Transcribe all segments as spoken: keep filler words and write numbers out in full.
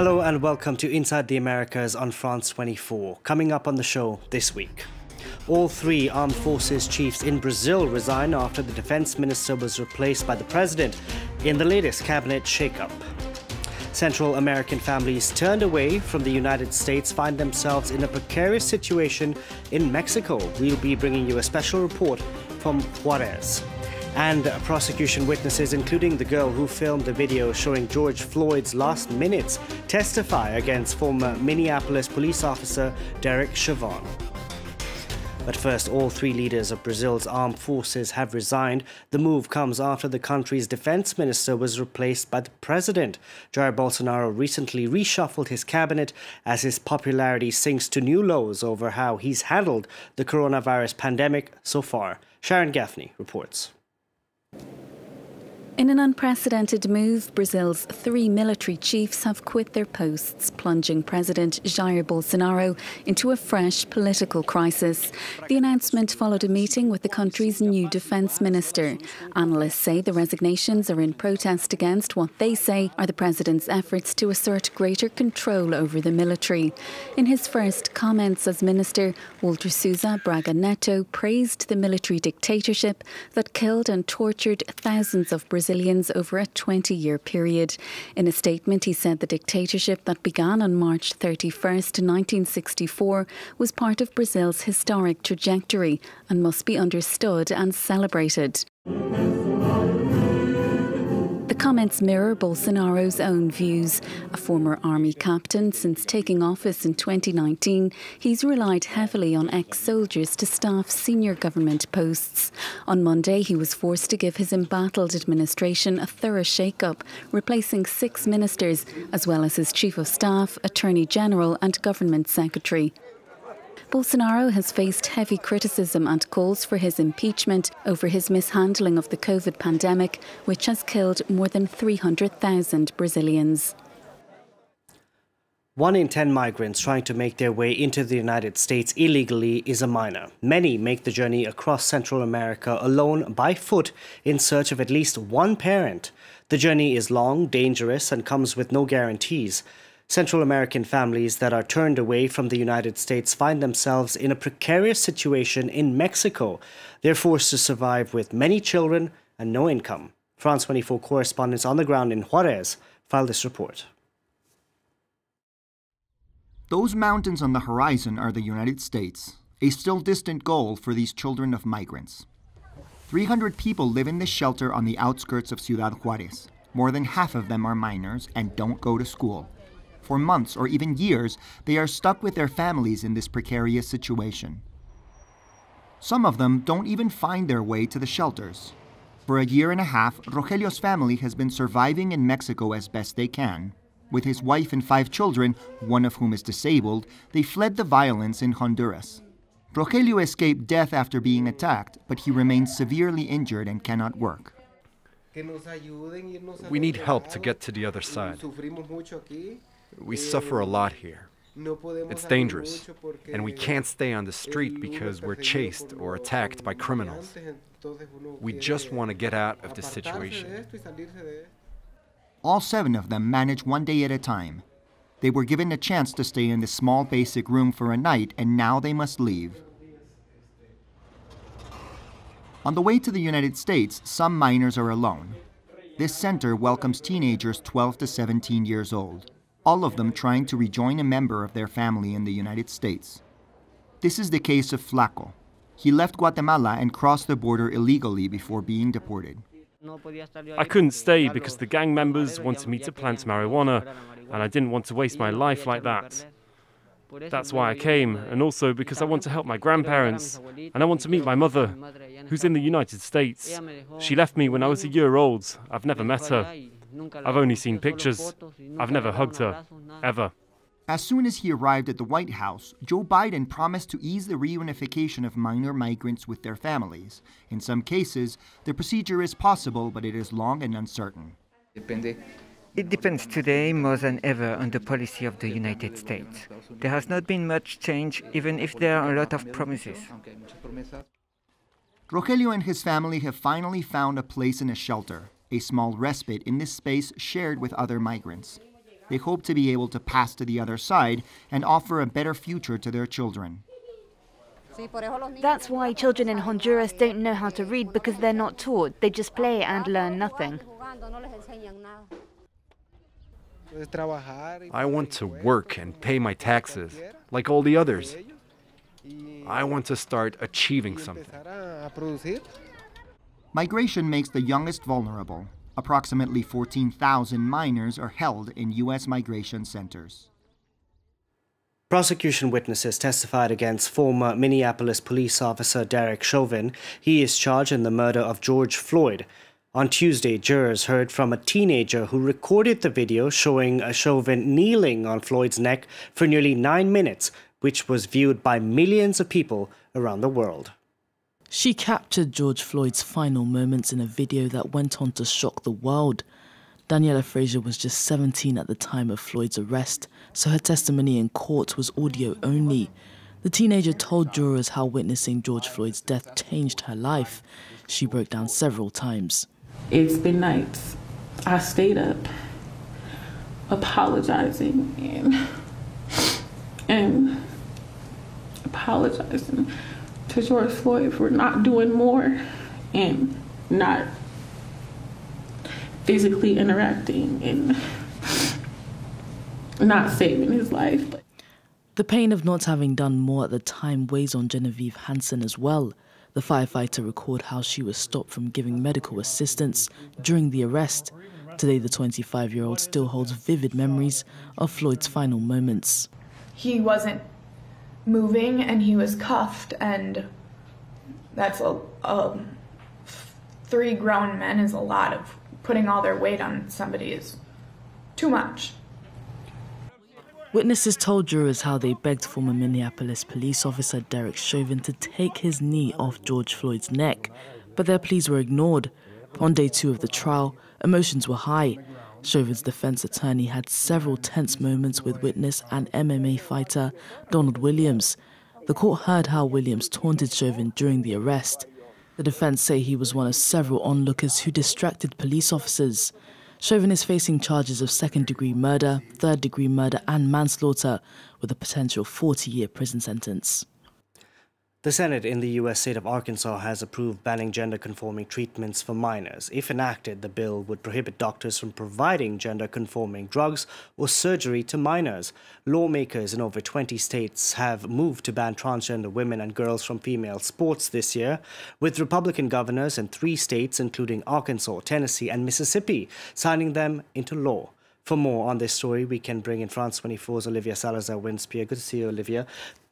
Hello and welcome to Inside the Americas on France twenty-four. Coming up on the show this week. All three armed forces chiefs in Brazil resign after the defense minister was replaced by the president in the latest cabinet shakeup. Central American families turned away from the United States find themselves in a precarious situation in Mexico. We'll be bringing you a special report from Juarez. And prosecution witnesses, including the girl who filmed the video showing George Floyd's last minutes, testify against former Minneapolis police officer Derek Chauvin. But first, all three leaders of Brazil's armed forces have resigned. The move comes after the country's defense minister was replaced by the president. Jair Bolsonaro recently reshuffled his cabinet as his popularity sinks to new lows over how he's handled the coronavirus pandemic so far. Sharon Gaffney reports. In an unprecedented move, Brazil's three military chiefs have quit their posts, plunging President Jair Bolsonaro into a fresh political crisis. The announcement followed a meeting with the country's new defense minister. Analysts say the resignations are in protest against what they say are the president's efforts to assert greater control over the military. In his first comments as minister, Walter Souza Braga Neto praised the military dictatorship that killed and tortured thousands of Brazilians. Brazilians over a twenty-year period. In a statement, he said the dictatorship that began on March thirty-first, nineteen sixty-four, was part of Brazil's historic trajectory and must be understood and celebrated. The comments mirror Bolsonaro's own views. A former army captain, since taking office in twenty nineteen, he's relied heavily on ex-soldiers to staff senior government posts. On Monday, he was forced to give his embattled administration a thorough shake-up, replacing six ministers, as well as his chief of staff, attorney general and government secretary. Bolsonaro has faced heavy criticism and calls for his impeachment over his mishandling of the COVID pandemic, which has killed more than three hundred thousand Brazilians. One in ten migrants trying to make their way into the United States illegally is a minor. Many make the journey across Central America alone by foot in search of at least one parent. The journey is long, dangerous, and comes with no guarantees. Central American families that are turned away from the United States find themselves in a precarious situation in Mexico. They're forced to survive with many children and no income. France twenty-four correspondents on the ground in Juarez filed this report. Those mountains on the horizon are the United States, a still distant goal for these children of migrants. three hundred people live in this shelter on the outskirts of Ciudad Juarez. More than half of them are minors and don't go to school. For months or even years, they are stuck with their families in this precarious situation. Some of them don't even find their way to the shelters. For a year and a half, Rogelio's family has been surviving in Mexico as best they can. With his wife and five children, one of whom is disabled, they fled the violence in Honduras. Rogelio escaped death after being attacked, but he remains severely injured and cannot work. We need help to get to the other side. We suffer a lot here. It's dangerous, and we can't stay on the street because we're chased or attacked by criminals. We just want to get out of this situation. All seven of them manage one day at a time. They were given a chance to stay in this small basic room for a night, and now they must leave. On the way to the United States, some minors are alone. This center welcomes teenagers twelve to seventeen years old. All of them trying to rejoin a member of their family in the United States. This is the case of Flaco. He left Guatemala and crossed the border illegally before being deported. I couldn't stay because the gang members wanted me to plant marijuana, and I didn't want to waste my life like that. That's why I came, and also because I want to help my grandparents, and I want to meet my mother, who's in the United States. She left me when I was a year old. I've never met her. I've only seen pictures. I've never hugged her, ever. As soon as he arrived at the White House, Joe Biden promised to ease the reunification of minor migrants with their families. In some cases, the procedure is possible, but it is long and uncertain. It depends today more than ever on the policy of the United States. There has not been much change, even if there are a lot of promises. Rogelio and his family have finally found a place in a shelter. A small respite in this space shared with other migrants. they hope to be able to pass to the other side and offer a better future to their children. That's why children in Honduras don't know how to read, because they're not taught. They just play and learn nothing. I want to work and pay my taxes, like all the others. I want to start achieving something. Migration makes the youngest vulnerable. Approximately fourteen thousand minors are held in U S migration centers. Prosecution witnesses testified against former Minneapolis police officer Derek Chauvin. He is charged in the murder of George Floyd. On Tuesday, jurors heard from a teenager who recorded the video showing Chauvin kneeling on Floyd's neck for nearly nine minutes, which was viewed by millions of people around the world. She captured George Floyd's final moments in a video that went on to shock the world. Daniela Frazier was just seventeen at the time of Floyd's arrest, so her testimony in court was audio only. The teenager told jurors how witnessing George Floyd's death changed her life. She broke down several times. It's been nights. I stayed up apologizing and, and apologizing to George Floyd for not doing more and not physically interacting and not saving his life. The pain of not having done more at the time weighs on Genevieve Hansen as well. The firefighter recalled how she was stopped from giving medical assistance during the arrest. Today, the twenty-five-year-old still holds vivid memories of Floyd's final moments. He wasn't moving and he was cuffed, and that's a, a three grown men is a lot of. Putting all their weight on somebody is too much. Witnesses told jurors how they begged former Minneapolis police officer Derek Chauvin to take his knee off George Floyd's neck, but their pleas were ignored. On day two of the trial, emotions were high. Chauvin's defense attorney had several tense moments with witness and M M A fighter Donald Williams. The court heard how Williams taunted Chauvin during the arrest. The defense say he was one of several onlookers who distracted police officers. Chauvin is facing charges of second-degree murder, third-degree murder and manslaughter, with a potential forty-year prison sentence. The Senate in the U S state of Arkansas has approved banning gender-conforming treatments for minors. If enacted, the bill would prohibit doctors from providing gender-conforming drugs or surgery to minors. Lawmakers in over twenty states have moved to ban transgender women and girls from female sports this year, with Republican governors in three states, including Arkansas, Tennessee, and Mississippi, signing them into law. For more on this story, we can bring in France twenty-four's Olivia Salazar-Winspear. Good to see you, Olivia.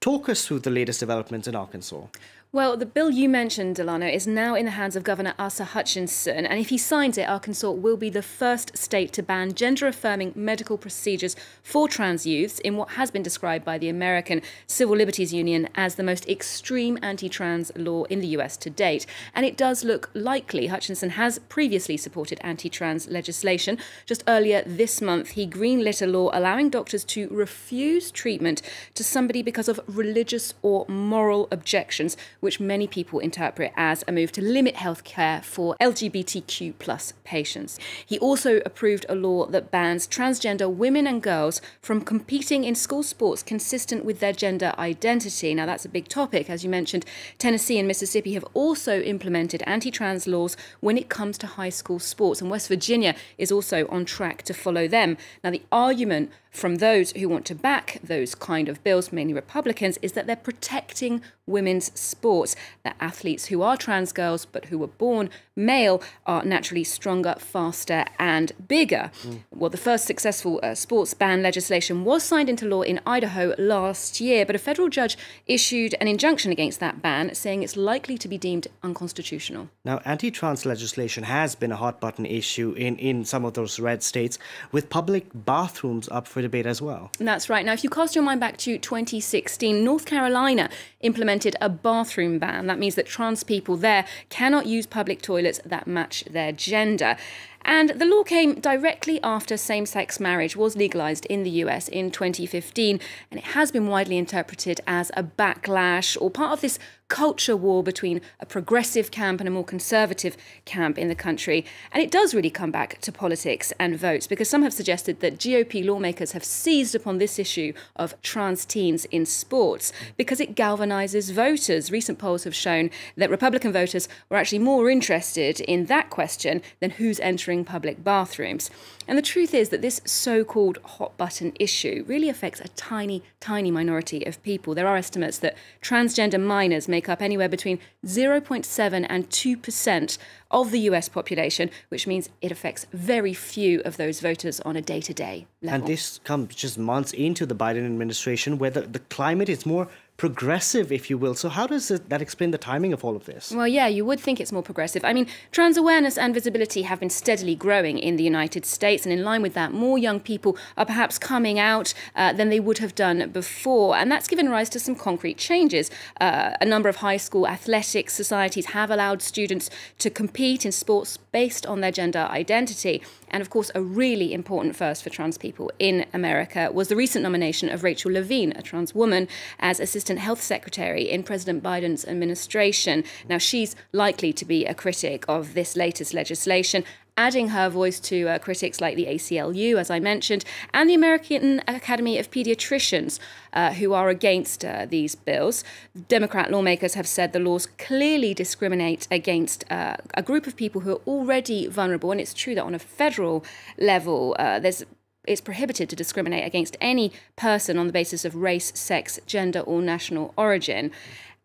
Talk us through the latest developments in Arkansas. Well, the bill you mentioned, Delano, is now in the hands of Governor Asa Hutchinson, and if he signs it, Arkansas will be the first state to ban gender-affirming medical procedures for trans youths in what has been described by the American Civil Liberties Union as the most extreme anti-trans law in the U S to date. And it does look likely. Hutchinson has previously supported anti-trans legislation. Just earlier this month, he greenlit a law allowing doctors to refuse treatment to somebody because of religious or moral objections, which many people interpret as a move to limit health care for L G B T Q plus patients. He also approved a law that bans transgender women and girls from competing in school sports consistent with their gender identity. Now, that's a big topic. As you mentioned, Tennessee and Mississippi have also implemented anti-trans laws when it comes to high school sports, and West Virginia is also on track to follow them. Now, the argument from those who want to back those kind of bills, mainly Republicans, is that they're protecting women's sports, that athletes who are trans girls but who were born male are naturally stronger, faster and bigger. Mm. Well, the first successful uh, sports ban legislation was signed into law in Idaho last year, but a federal judge issued an injunction against that ban, saying it's likely to be deemed unconstitutional. Now, anti-trans legislation has been a hot-button issue in, in some of those red states, with public bathrooms up for debate as well. That's right. Now, if you cast your mind back to twenty sixteen, North Carolina implemented a bathroom ban. That means that trans people there cannot use public toilets that match their gender. And the law came directly after same-sex marriage was legalized in the U S in twenty fifteen, and it has been widely interpreted as a backlash or part of this culture war between a progressive camp and a more conservative camp in the country. And it does really come back to politics and votes, because some have suggested that G O P lawmakers have seized upon this issue of trans teens in sports because it galvanizes voters. Recent polls have shown that Republican voters were actually more interested in that question than who's entering public bathrooms. And the truth is that this so-called hot-button issue really affects a tiny, tiny minority of people. There are estimates that transgender minors make up anywhere between zero point seven and two percent of the U S population, which means it affects very few of those voters on a day-to-day level. And this comes just months into the Biden administration, where the, the climate is more progressive, if you will. So how does it, that explain the timing of all of this? Well, yeah, you would think it's more progressive. I mean, trans awareness and visibility have been steadily growing in the United States. And in line with that, more young people are perhaps coming out uh, than they would have done before. And that's given rise to some concrete changes. Uh, a number of high school athletic societies have allowed students to compete in sports based on their gender identity. And of course, a really important first for trans people in America was the recent nomination of Rachel Levine, a trans woman, as assistant health secretary in President Biden's administration. Now, she's likely to be a critic of this latest legislation, adding her voice to uh, critics like the A C L U, as I mentioned, and the American Academy of Pediatricians, uh, who are against uh, these bills. Democrat lawmakers have said the laws clearly discriminate against uh, a group of people who are already vulnerable. And it's true that on a federal level, uh, there's it's prohibited to discriminate against any person on the basis of race, sex, gender, or national origin.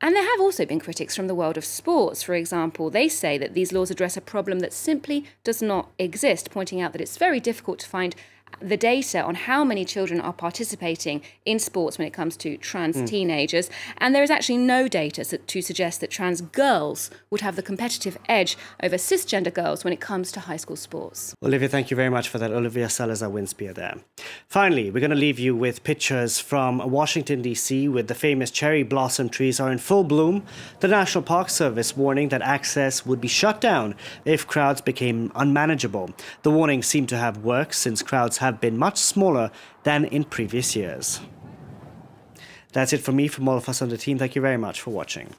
And there have also been critics from the world of sports. For example, they say that these laws address a problem that simply does not exist, pointing out that it's very difficult to find the data on how many children are participating in sports when it comes to trans mm. teenagers. And there is actually no data to suggest that trans girls would have the competitive edge over cisgender girls when it comes to high school sports. Olivia, thank you very much for that. Olivia Salazar-Winspear there. Finally, we're going to leave you with pictures from Washington, D C, with the famous cherry blossom trees are in full bloom. The National Park Service warning that access would be shut down if crowds became unmanageable. The warning seemed to have worked, since crowds have been much smaller than in previous years. That's it for me. From all of us on the team, thank you very much for watching.